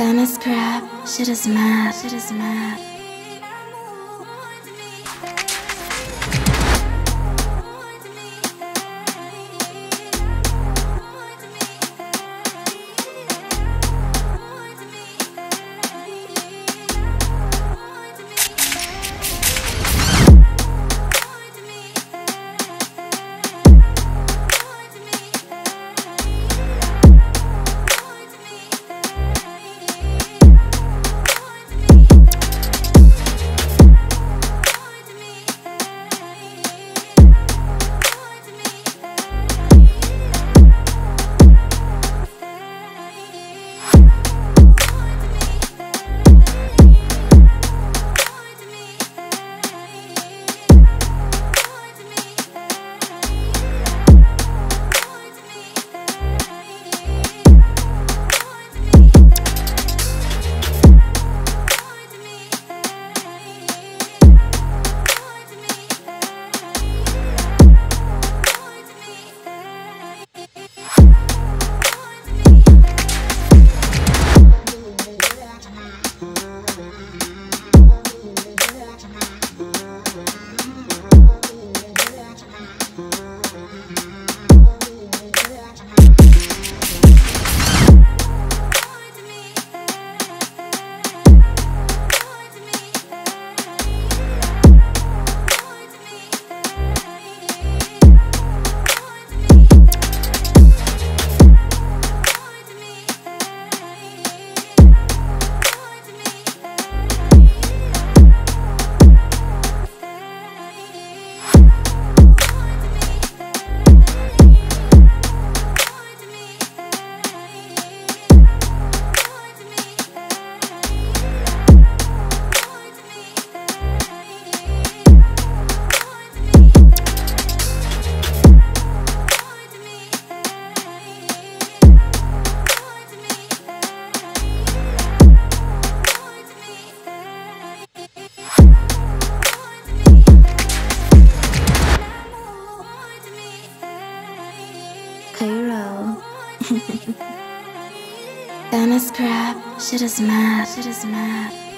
Thanos crap. Shit is mad. Shit is mad. Thanos crap. Shit is mad. Shit is mad.